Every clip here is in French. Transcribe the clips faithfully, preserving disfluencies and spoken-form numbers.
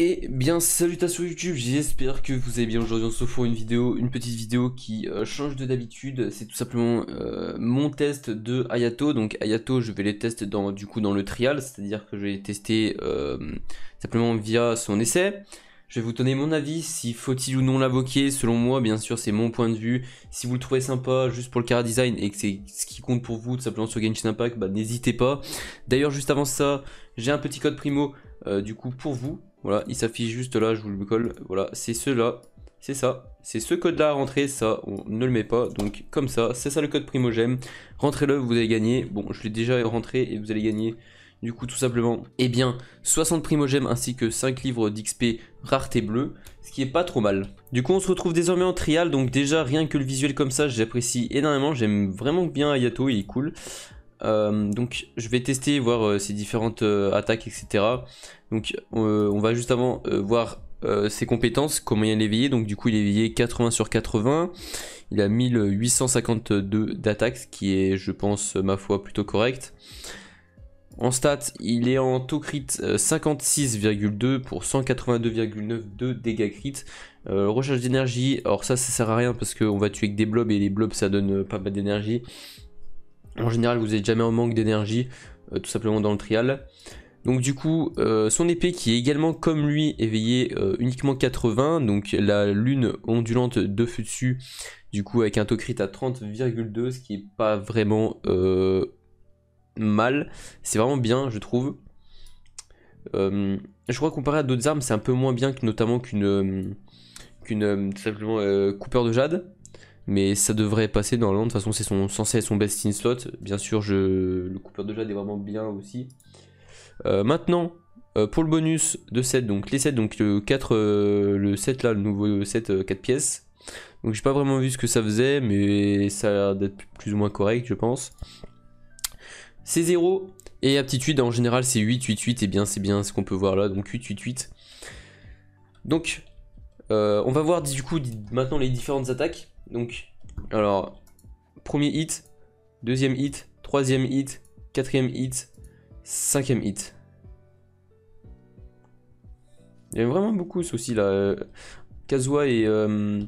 Et bien salutations YouTube, j'espère que vous allez bien. Aujourd'hui on se retrouve une vidéo, une petite vidéo qui euh, change de d'habitude. C'est tout simplement euh, mon test de Ayato. Donc Ayato, je vais les tester dans, du coup dans le trial, c'est-à-dire que je vais les tester euh, simplement via son essai. Je vais vous donner mon avis, si faut-il ou non l'invoquer, selon moi, bien sûr c'est mon point de vue. Si vous le trouvez sympa juste pour le chara design et que c'est ce qui compte pour vous tout simplement sur Genshin Impact, bah, n'hésitez pas. D'ailleurs juste avant ça, j'ai un petit code primo euh, du coup pour vous. Voilà, il s'affiche juste là, je vous le colle, voilà, c'est ceux-là, c'est ça, c'est ce code-là à rentrer, ça, on ne le met pas, donc comme ça, c'est ça le code primogem, rentrez-le, vous allez gagner, bon, je l'ai déjà rentré et vous allez gagner, du coup, tout simplement, eh bien, soixante primogem ainsi que cinq livres d'X P rareté bleue, ce qui est pas trop mal. Du coup, on se retrouve désormais en trial, donc déjà, rien que le visuel comme ça, j'apprécie énormément, j'aime vraiment bien Ayato, il est cool. Euh, donc je vais tester, voir euh, ses différentes euh, attaques, et cetera. Donc euh, on va juste avant euh, voir euh, ses compétences, comment il est éveillé. Donc du coup il est éveillé quatre-vingts sur quatre-vingts, il a mille huit cent cinquante-deux d'attaque, ce qui est je pense ma foi plutôt correct. En stats, il est en taux crit cinquante-six virgule deux pour cent quatre-vingt-deux virgule neuf de dégâts crit. Euh, recharge d'énergie, alors ça ça sert à rien parce qu'on va tuer que des blobs et les blobs ça donne pas mal d'énergie. En général, vous n'êtes jamais en manque d'énergie, euh, tout simplement dans le trial. Donc du coup, euh, son épée qui est également comme lui éveillée euh, uniquement quatre-vingts. Donc la lune ondulante de Futsu, du coup avec un taux crit à trente virgule deux, ce qui est pas vraiment euh, mal. C'est vraiment bien, je trouve. Euh, je crois comparé à d'autres armes, c'est un peu moins bien que notamment qu'une euh, qu'une euh, tout simplement euh, coupeur de jade. Mais ça devrait passer normalement, de toute façon c'est censé être son best in slot. Bien sûr je, le coupeur de jade est vraiment bien aussi. Euh, maintenant, euh, pour le bonus de set, donc les sets, donc le quatre, euh, le set là, le nouveau set euh, quatre pièces. Donc j'ai pas vraiment vu ce que ça faisait, mais ça a l'air d'être plus ou moins correct je pense. C'est zéro et aptitude en général c'est huit huit huit, et bien c'est bien ce qu'on peut voir là, donc huit huit huit. Donc euh, on va voir du coup maintenant les différentes attaques. Donc, alors, premier hit, deuxième hit, troisième hit, quatrième hit, cinquième hit. Il y en a vraiment beaucoup ceci là. Kazuha et, euh,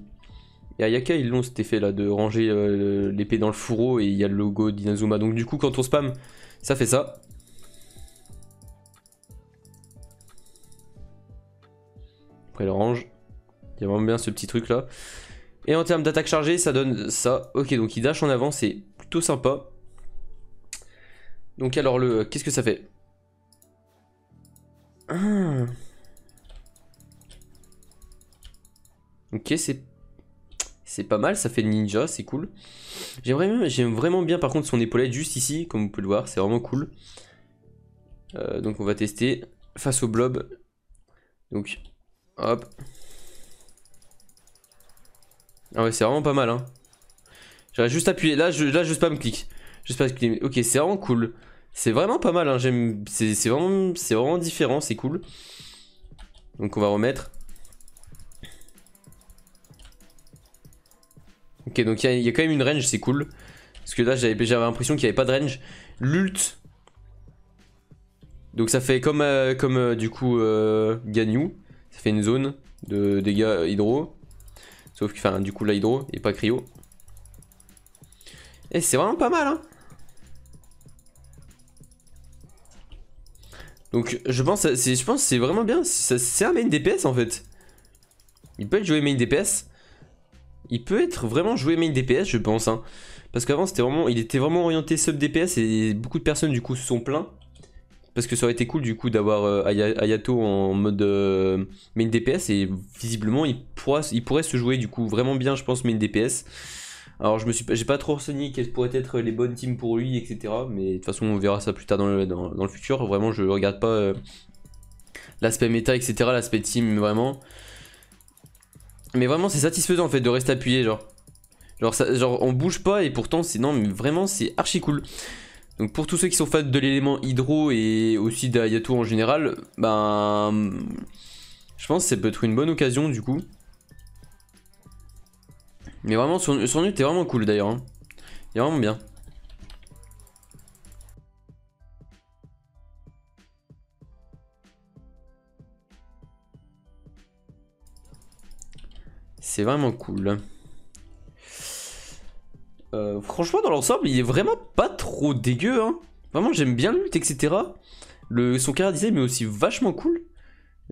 et Ayaka, ils l'ont cet effet là de ranger euh, l'épée dans le fourreau et il y a le logo d'Inazuma. Donc du coup, quand on spam, ça fait ça. Après, il range. Il y a vraiment bien ce petit truc là. Et en termes d'attaque chargée, ça donne ça. Ok, donc il dash en avant, c'est plutôt sympa. Donc alors, le qu'est-ce que ça fait ah. Ok, c'est c'est pas mal, ça fait ninja, c'est cool. J'aime vraiment, j'aime vraiment bien par contre son épaulette juste ici, comme vous pouvez le voir, c'est vraiment cool. Euh, donc on va tester face au blob. Donc, hop. Ah ouais, c'est vraiment pas mal hein. J'aurais juste appuyé, là je, là je spam clic. Je spam clic. Ok, c'est vraiment cool. C'est vraiment pas mal hein, j'aime. C'est vraiment, vraiment différent, c'est cool. Donc on va remettre. Ok, donc il y, y a quand même une range, c'est cool. Parce que là j'avais l'impression qu'il n'y avait pas de range. L'ult. Donc ça fait comme, euh, comme euh, du coup euh, Ganyu. Ça fait une zone de dégâts hydro. Sauf que, enfin, du coup, la hydro et pas cryo. Et c'est vraiment pas mal, hein. Donc, je pense que c'est vraiment bien. C'est un main D P S, en fait. Il peut être joué main D P S. Il peut être vraiment joué main D P S, je pense, hein. Parce qu'avant, c'était vraiment, il était vraiment orienté sub D P S et beaucoup de personnes, du coup, se sont plaints. Parce que ça aurait été cool du coup d'avoir euh, Ayato en mode euh, main D P S et visiblement il, pourra, il pourrait se jouer du coup vraiment bien je pense main D P S. Alors je me suis, j'ai pas trop renseigné quelles pourraient être les bonnes teams pour lui et cetera. Mais de toute façon on verra ça plus tard dans le, dans, dans le futur. Vraiment je regarde pas euh, l'aspect méta et cetera. L'aspect team vraiment. Mais vraiment c'est satisfaisant en fait de rester appuyé genre. Genre, ça, genre on bouge pas et pourtant c'est non mais vraiment c'est archi cool. Donc pour tous ceux qui sont fans de l'élément hydro et aussi d'Ayato en général, ben je pense que ça peut être une bonne occasion du coup. Mais vraiment son, son ult est vraiment cool d'ailleurs, hein. Il est vraiment bien. C'est vraiment cool. Euh, franchement, dans l'ensemble, il est vraiment pas trop dégueu. Hein. Vraiment, j'aime bien le loot, et cetera. Le, son carré design est aussi vachement cool.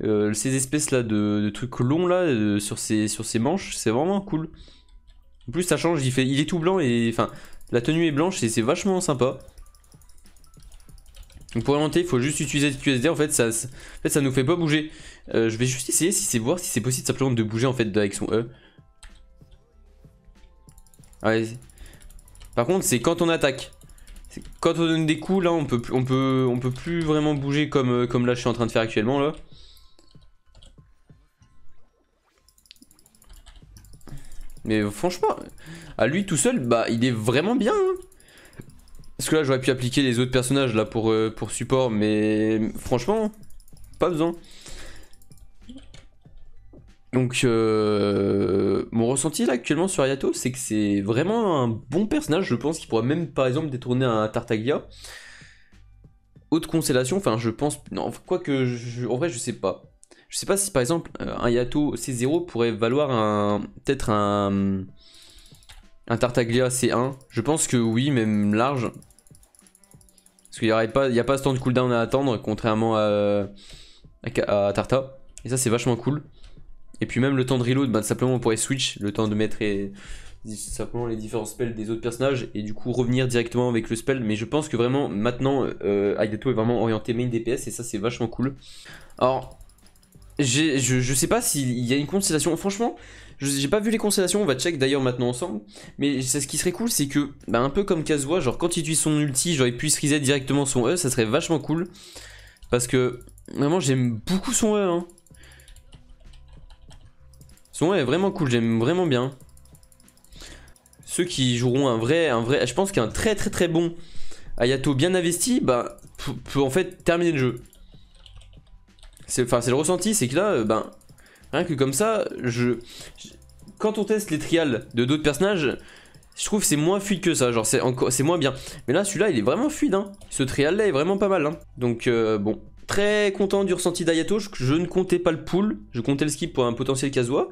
Euh, ces espèces là de, de trucs longs là euh, sur, ses, sur ses manches, c'est vraiment cool. En plus, ça change. Il, fait, il est tout blanc et enfin, la tenue est blanche et c'est vachement sympa. Donc pour monter, il faut juste utiliser le Q S D. En fait, ça, en fait, ça nous fait pas bouger. Euh, je vais juste essayer si c'est voir si c'est possible simplement de bouger en fait avec son E. Ouais. Par contre, c'est quand on attaque. Quand on donne des coups, là, on peut, on peut, on peut plus vraiment bouger comme, comme là je suis en train de faire actuellement là. Mais franchement, à lui tout seul, bah il est vraiment bien. Hein. Parce que là j'aurais pu appliquer les autres personnages là pour, euh, pour support, mais franchement, pas besoin. Donc euh, mon ressenti là actuellement sur Ayato, c'est que c'est vraiment un bon personnage, je pense qu'il pourrait même par exemple détourner un Tartaglia. Haute constellation, enfin je pense, non quoi que, je, en vrai je sais pas. Je sais pas si par exemple un Ayato C zéro pourrait valoir un peut-être un, un Tartaglia C un. Je pense que oui, même large. Parce qu'il n'y a pas, pas ce temps de cooldown à attendre, contrairement à, à, à Tarta. Et ça c'est vachement cool. Et puis même le temps de reload, bah, simplement on pourrait switch, le temps de mettre et, simplement les différents spells des autres personnages et du coup revenir directement avec le spell. Mais je pense que vraiment maintenant euh, Ayato est vraiment orienté main D P S et ça c'est vachement cool. Alors... Je, je sais pas s'il y a une constellation, franchement, j'ai pas vu les constellations, on va check d'ailleurs maintenant ensemble. Mais ce qui serait cool c'est que, bah un peu comme Kazuha, genre quand il utilise son ulti, genre il puisse reset directement son E, ça serait vachement cool. Parce que, vraiment j'aime beaucoup son E hein. Son E est vraiment cool, j'aime vraiment bien. Ceux qui joueront un vrai, un vrai, je pense qu'un très très très bon Ayato bien investi, bah peut en fait terminer le jeu. C'est le ressenti, c'est que là, euh, ben, rien que comme ça, je, je quand on teste les trials de d'autres personnages, je trouve que c'est moins fluide que ça, genre c'est moins bien. Mais là, celui-là, il est vraiment fluide, hein. Ce trial-là est vraiment pas mal. Hein. Donc euh, bon, très content du ressenti d'Ayato, je, je ne comptais pas le pull, je comptais le skip pour un potentiel Kazuha.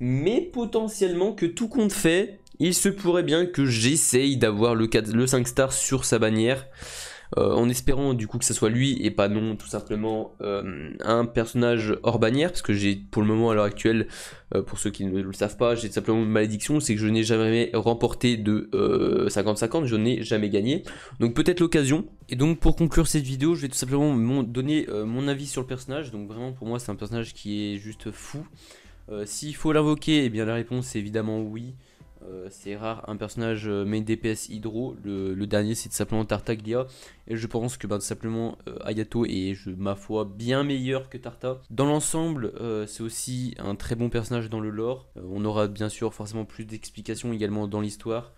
Mais potentiellement, que tout compte fait, il se pourrait bien que j'essaye d'avoir le, le cinq stars sur sa bannière. Euh, en espérant du coup que ça soit lui et pas non tout simplement euh, un personnage hors bannière, parce que j'ai pour le moment à l'heure actuelle, euh, pour ceux qui ne le savent pas, j'ai simplement une malédiction, c'est que je n'ai jamais remporté de cinquante cinquante, euh, je n'ai jamais gagné, donc peut-être l'occasion. Et donc pour conclure cette vidéo, je vais tout simplement mon, donner euh, mon avis sur le personnage. Donc vraiment pour moi c'est un personnage qui est juste fou. Euh, s'il faut l'invoquer, et eh bien la réponse est évidemment oui. Euh, c'est rare un personnage euh, main D P S hydro, le, le dernier c'est simplement Tartaglia et je pense que ben, tout simplement euh, Ayato est je, ma foi bien meilleur que Tarta. Dans l'ensemble euh, c'est aussi un très bon personnage dans le lore, euh, on aura bien sûr forcément plus d'explications également dans l'histoire.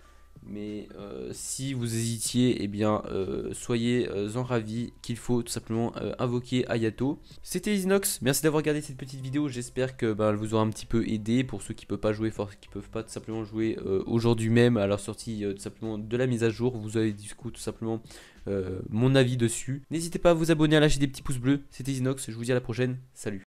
Mais euh, si vous hésitiez, eh bien euh, soyez euh, en ravis qu'il faut tout simplement euh, invoquer Ayato. C'était Izeenox, merci d'avoir regardé cette petite vidéo, j'espère que bah, elle vous aura un petit peu aidé. Pour ceux qui ne peuvent pas jouer, qui peuvent pas tout simplement jouer euh, aujourd'hui même à leur sortie euh, tout simplement de la mise à jour, vous avez du coup tout simplement euh, mon avis dessus. N'hésitez pas à vous abonner, à lâcher des petits pouces bleus, c'était Izeenox, je vous dis à la prochaine, salut.